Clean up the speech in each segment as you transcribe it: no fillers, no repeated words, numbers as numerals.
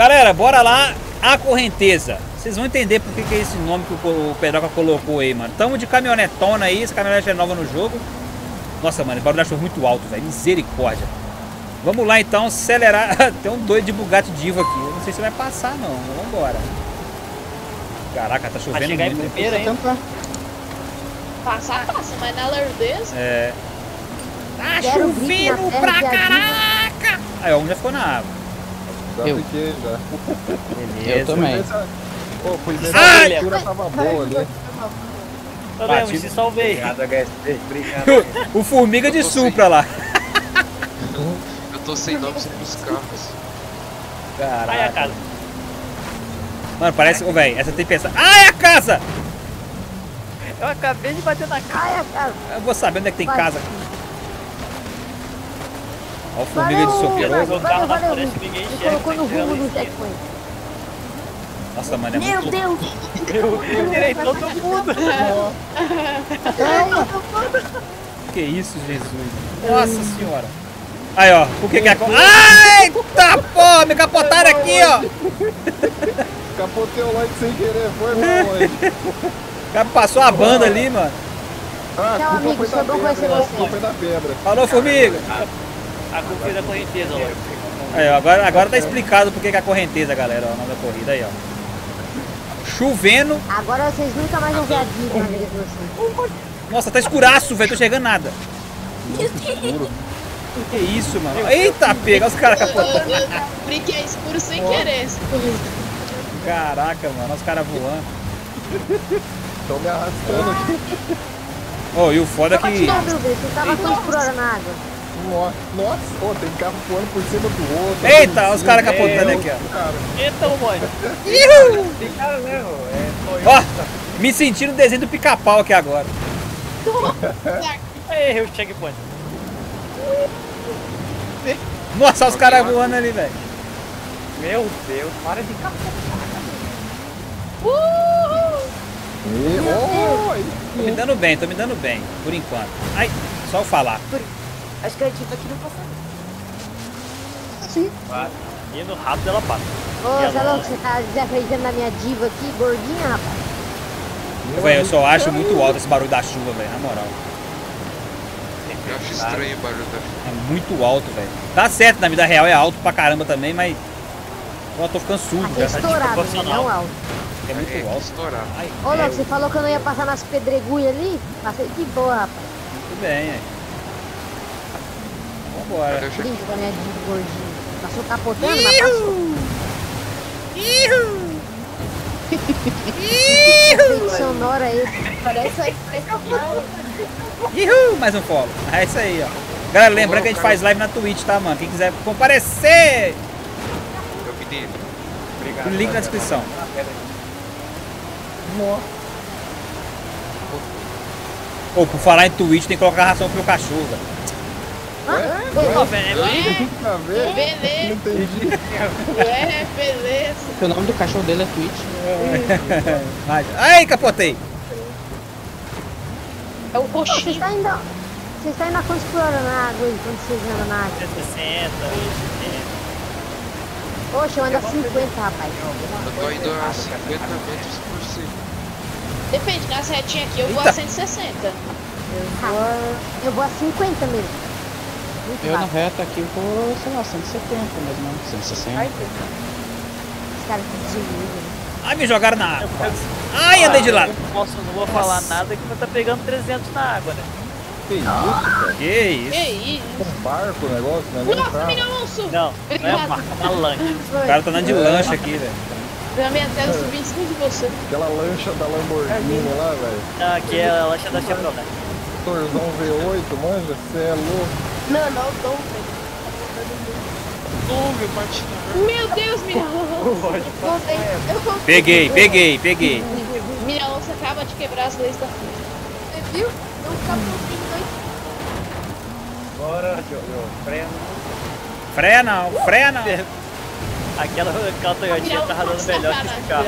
Galera, bora lá. A correnteza. Vocês vão entender por que é esse nome que o Pedoca colocou aí, mano. Tamo de caminhonetona aí. Essa caminhonete é nova no jogo. Nossa, mano, o barulho da chuva muito alto, velho. Misericórdia. Vamos lá, então. Acelerar. Tem um doido de Bugatti Divo aqui. Eu não sei se vai passar, não. Vambora. Caraca, tá chovendo muito. Em primeiro, hein? Passar, passa, mas na lerdeza. É. Tá chovendo pra caraca! Aí, ó, um já ficou na água. Eu fiquei, já. Beleza. Eu também. Pô, fui ver se a leitura tava boa ali. Eu lembro, se salvei. Obrigado, HSP. Obrigado. O Formiga de Supra lá. Eu tô sem nome sobre os carros. Caraca. Ai, a casa. Mano, parece... Ô, velho, essa tempestade... Ai, a casa! Eu acabei de bater na casa. Ai, a casa. Eu vou saber onde é que tem casa. Olha o Formiga de Supra. Ele colocou no rumo do checkpoint. Nossa, mano, é muito... Meu Deus! Eu virei todo mundo. Que isso, Jesus. Nossa senhora. Aí, ó, o que que é... Eita, porra, me capotaram aqui, ó. Capotei o like sem querer, foi mal. O cara passou a banda ali, mano. Ah, não, amigo, foi da pedra. Falou, Formiga. A culpa foi da correnteza, ó. Aí, ó, agora tá explicado porque que a correnteza, galera, ó, o nome da corrida aí, ó. Chovendo. Agora vocês nunca mais vão ver a Diva, amigo de vocês. Nossa, tá escuraço, velho, tô enxergando nada. Meu Deus. Que isso, mano? Eita, pega os caras capotando. Brinquei escuro sem querer. Caraca, mano, os caras voando. Tô me arrastando aqui. Oh, e o foda é que... Você tava quanto por hora na água? Nossa, oh, tem carro voando por cima do outro. Eita, os caras capotando aqui, ó. Eita, mano. Tem cara mesmo. Ó, me senti no desenho do pica-pau aqui agora. Aí, errei o checkpoint. Nossa, os caras voando ali, velho. Meu Deus, para de capotar. Tô me dando bem, por enquanto. Ai, só eu falar. Acho que a gente tá aqui no passado. Sim. E no rápido ela passa. Ô, Zé Louco, você tá desacreditando na minha Diva aqui, gordinha, rapaz? Véi, eu só acho muito alto esse barulho da chuva, velho, na moral. Eu acho estranho o barulho da chuva. É muito alto, velho. Tá certo, na vida real é alto pra caramba também, mas... Eu tô ficando surdo, velho. É estourado, não alto. É muito alto. Ô, Louco, você falou que eu não ia passar nas pedregulhas ali? Passei de boa, rapaz. Muito bem, aí. Vambora. Brinca com a minha Diva, gordinho. Passou capotando, mas passou. Que sonora é esse? Parece aí que capotando. Mais um follow. É isso aí, ó. Galera, lembrando que a gente faz live na Twitch, tá, mano? Quem quiser comparecer... Eu pedi. Obrigado. O link na descrição. Pô, por falar em Twitch, tem que colocar ração pro meu cachorro, velho. Beleza. Entendi. É, beleza. O nome do cachorro dele é Twitch. Ai, capotei. É o roxinho. Vocês estão ainda conspirando na água aí, quando vocês andam na água. 60, 80. Poxa, eu ando a 50, rapaz. Eu tô indo a 50 metros por segundo. Depende, na setinha aqui eu vou a 160. Eu vou a 50 mesmo. Muito eu fácil. Na reta aqui vou, sei lá, 170 mesmo, 160. Os caras estão desunidos. Ai, me jogaram na água. Ai, andei de lado. Não vou falar nada que vai estar pegando 300 na água, né? Que isso, cara? Que isso? Um barco, negócio. Nossa, me deu um suco. Não, não é uma lancha. O cara tá andando de lancha aqui, velho. Pra minha tela subir em cima de você. Aquela lancha da Lamborghini lá, velho. Ah, aqui é a lancha da Chevrolet. Torzão V8, manja, você é louco. Não, dou, velho. Meu Deus, Miralonso. Peguei. Miralonso acaba de quebrar as leis da física. Você viu? Não acabou. Bora, Jô. Freia não. Aquela Toyotinha tá rodando melhor que esse carro.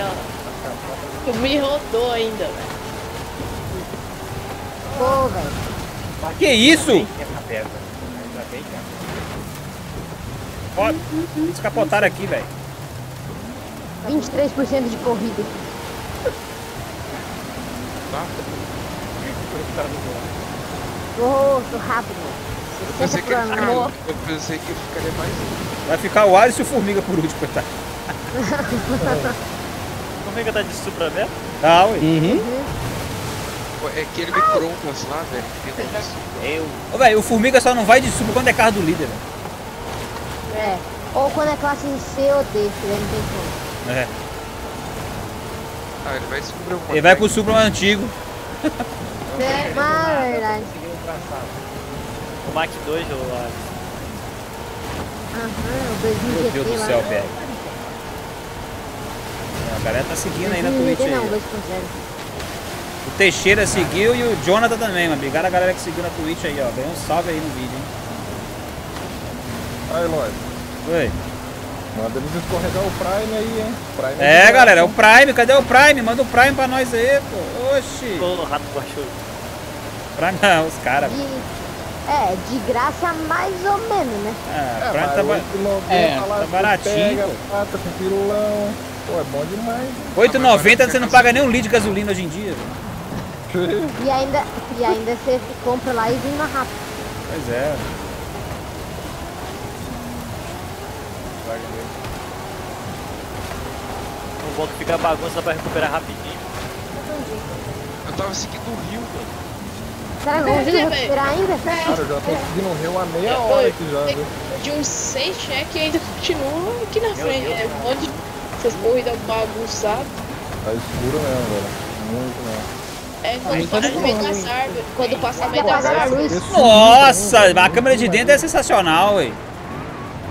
Tu me rodou ainda, velho. Pô, velho. Que isso? Ó, descapotaram aqui, velho. 23% de corrida. Tá? Tô rápido. Eu pensei que ficaria mais. Vai ficar o Alisson e o Formiga por último, coitado. O Formiga tá de supra aberto? Tá, ué. Uhum. É aquele micro-ondas lá, velho. Ô, velho, o Formiga só não vai de supra quando é carro do líder, velho. É. Ou quando é classe C ou D, que ele não tem como. É. Ah, ele vai supra. Ele vai pro supra mais antigo. É, mas é verdade. O Mach 2 ou lá. Aham, o 2000. Meu Deus do céu, velho. A galera tá seguindo aí na Twitch. Não, 2.0. O Teixeira seguiu e o Jonathan também, mano. Obrigado a galera que seguiu na Twitch aí, ó. Ganhou um salve aí no vídeo, hein. Aí, Lloyd. Oi. Manda eles escorregar o Prime aí, hein. Prime é, é galera, é o Prime. Cadê o Prime? Manda o Prime pra nós aí, pô. Oxi. Pô, rato baixou. Prime não, os caras. É, de graça mais ou menos, né? Ah, é, tá, tá baratinho. Pega, pata, pirulão. Pô, é bom demais. R$8,90 você não paga nem um litro de gasolina hoje em dia. E ainda você compra lá e vinha rápido. Pois é. O bom que fica bagunça pra recuperar rapidinho. Eu tava seguindo o rio, velho. Será que eu vou recuperar ainda? Cara, eu já tô seguindo o rio há meia hora aqui já, viu? De uns 6 cheques e ainda continua aqui na frente, né? Um monte de essas corridas bagunçadas. Tá escuro mesmo, velho. Muito mesmo. É, quando passa no meio das árvores. Quando passa no meio das árvores. Nossa, a câmera de dentro é sensacional, ué.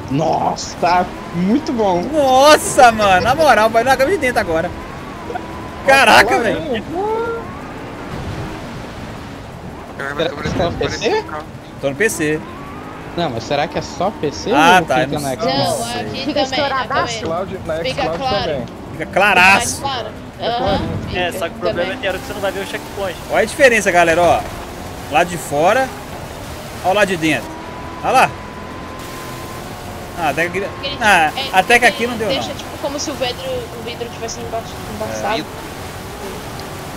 Nossa, tá muito bom. Nossa, mano, na moral, vai na câmera de dentro agora. Caraca, velho. Tô no PC. Não, mas será que é só PC? Ah, tá. Fica na não, aqui fica estouradaço. Fica claro. Fica claraço. É, só que o problema é que você não vai ver o checkpoint. Olha a diferença, galera, ó. Lá de fora, ó lá de dentro. Olha lá. Ah, até que, até que aqui não deu nada. Deixa tipo como se o vidro tivesse embaçado.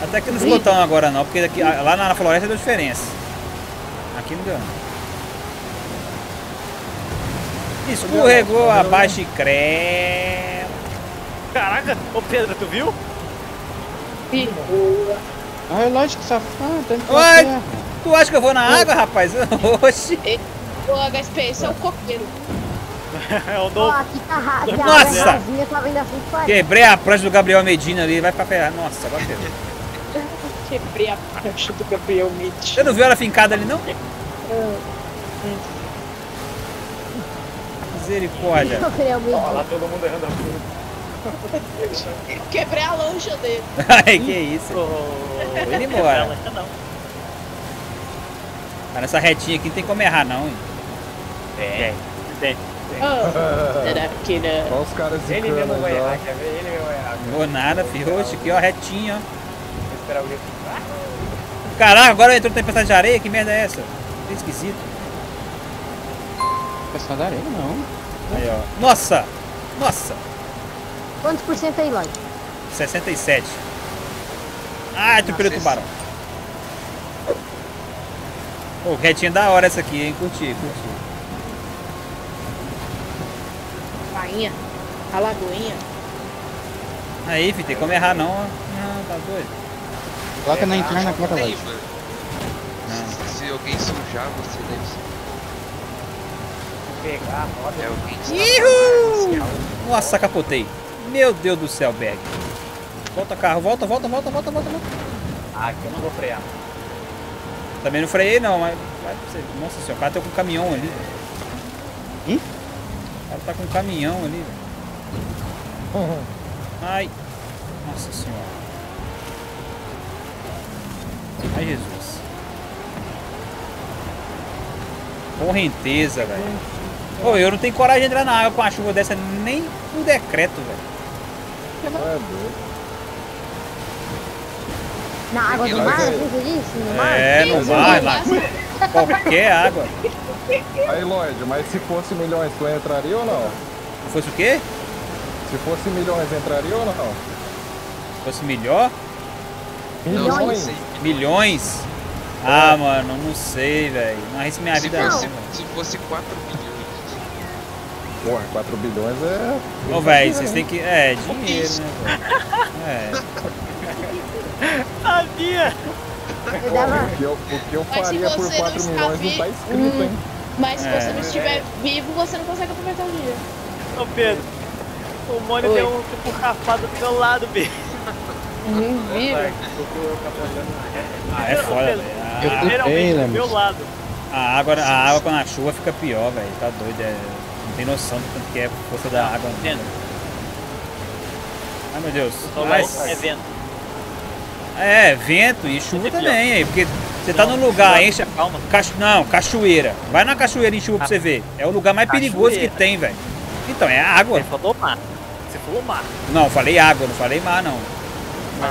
Até que não esgotão agora não, porque aqui, lá na floresta deu diferença. Aqui não deu não. Escorregou abaixo e creme. Caraca, ô Pedro, tu viu? Sim. Ai, lógico, safado. Ué, tu acha que eu vou na água, rapaz? Oxi. O HSP, esse é o coqueiro. Nossa! Quebrei a prancha do Gabriel Medina ali, vai pra ferrar. Nossa, agora perdeu. Quebrei a prancha do Gabriel Medina. Você não viu ela fincada ali, não? Misericórdia. Olha lá, todo mundo errando a prancha. Quebrei a lancha dele. Ai, que isso. Vou indo embora. Mas nessa retinha aqui não tem como errar, não, hein? Tem. Será que não? Olha os caras de cana, mesmo vai errar, quer ver? Ele mesmo vai errar. Vou nada, filho. Oxe, aqui ó, retinho, ó. Vou esperar alguém. Caraca, agora entrou tempestade de areia? Que merda é essa? Que esquisito. Tempestade de areia, não. Aí, ó. Nossa! Nossa! Quantos por cento aí, Lloyd? 67. Ah, atropelou o tubarão. Pô, retinha da hora essa aqui, hein? Curti. A lagoinha. Aí, filho, tem como errar não, ó. Não, tá doido. Coloca na interna agora, Lloyd. Se alguém sujar, você deve sujar. Pegar a roda. Nossa, capotei. Meu Deus do céu, Berg. Volta carro, volta. Ah, aqui eu não vou frear. Também não freiei não, mas... Nossa senhora, o cara tá com um caminhão ali. Ih? Ela tá com um caminhão ali, velho. Uhum. Ai. Nossa senhora. Ai, Jesus. Correnteza, velho. Ô, eu não tenho coragem de entrar na água com uma chuva dessa nem no decreto, velho. Na água do mar, você disse? No mar? É, no mar, lá. Qualquer água. Aí, Lloyd, mas se fosse milhões, tu entraria ou não? Se fosse o quê? Se Se fosse milhões, entraria ou não? Se fosse melhor? Milhões? Milhões? Ah, mano, não sei, velho. Não arrisco minha vida não. Se fosse 4 bilhões. Porra, 4 bilhões é... Ô, velho, vocês têm que... É, dinheiro, né, velho? É. Sabia! O que eu faria por 4 milhões não tá escrito, hein? Mas se você não estiver vivo, você não consegue aproveitar o dia. Ô, Pedro, o Mônio deu um tipo capado do meu lado, bicho. Não vivo. Ah, é foda, velho. Literalmente do meu lado. A água quando a chuva fica pior, velho. Tá doido, não tem noção do tanto que é a força da água. Vento. Ai, meu Deus. É vento. É, vento e chuva também, aí, porque... Você tá num lugar, enche... Calma. Não, cachoeira. Vai na cachoeira em chuva pra você ver. É o lugar mais perigoso que tem, velho. Então, é água. Você falou mar. Você falou mar. Não, falei água, não falei mar, não.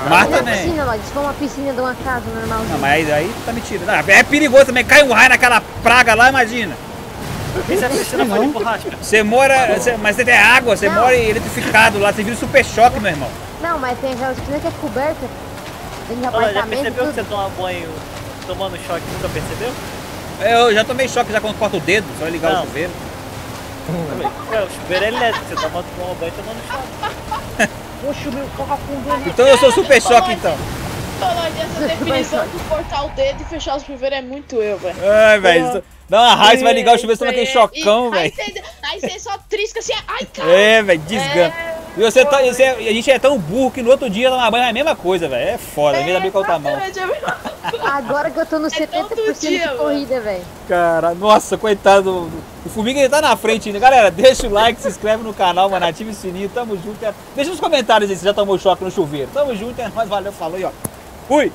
Mar também. Piscina, Lodge. Se for uma piscina de uma casa normalzinha. Não, mas aí tá mentira. Não, é perigoso também. Cai um raio naquela praga lá, imagina. Essa piscina foi de borracha. Você mora... Mas você tem água, você mora eletrificado lá. Você vira super choque, meu irmão. Não, mas tem aquela piscina que é coberta. Tem apartamento. Já percebeu que você toma banho... Tomando choque, nunca percebeu? Eu já tomei choque, já quando corta o dedo, só ligar o chuveiro. O chuveiro é elétrico, você toma um banho tomando choque. Poxa, meu carro afundou. Então eu sou super choque, então. Só não adianta definição de cortar o dedo e fechar o chuveiro, é muito eu, velho. Ai, velho, dá uma raiva, você vai ligar o chuveiro, você toma aquele chocão, velho. Aí você só trisca assim, ai, cara. É, velho, desgana. E você tá, a gente é tão burro que no outro dia tomar banho é a mesma coisa, velho. É foda, vem da bem com outra mão. Agora que eu tô no 70% de corrida, velho. Cara, nossa, coitado. O Formiga ele tá na frente ainda. Galera, deixa o like, se inscreve no canal, mano. Ativa o sininho, tamo junto. Deixa nos comentários aí se já tomou choque no chuveiro. Tamo junto, é nóis, valeu, falou e ó. Fui!